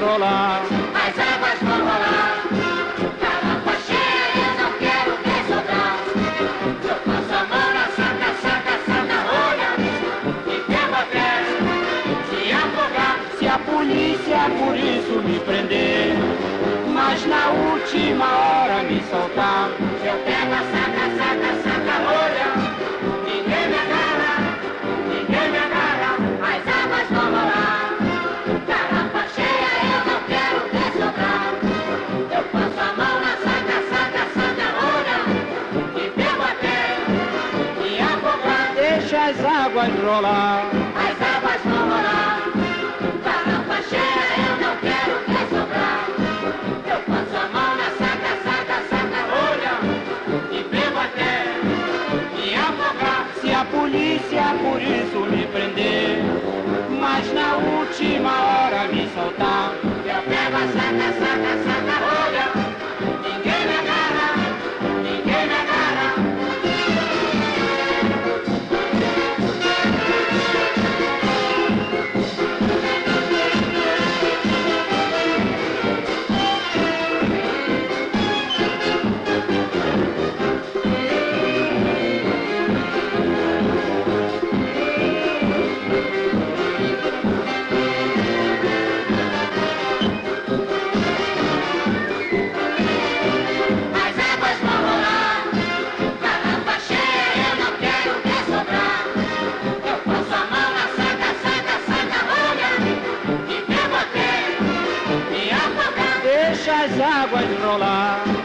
Rolar. As águas vão rolar, garrafa cheia, eu não quero nem sobrar. Eu passo a mão na saca, saca, saca, olha, e bebo até se afogar. Se a polícia por isso me prender, mas na última hora me soltar, eu pego a saca, saca, saca, olha, ninguém me agarra, ninguém me agarra. As águas vão rolar. As águas rolar, as águas vão rolar, garrafa cheia, eu não quero nem sobrar. Eu passo a mão na saca, saca, saca, olha, e bebo até me afogar. Se a polícia por isso me prender, mas na última hora me soltar, eu pego a saca, saca, saca, olha. As águas rolar.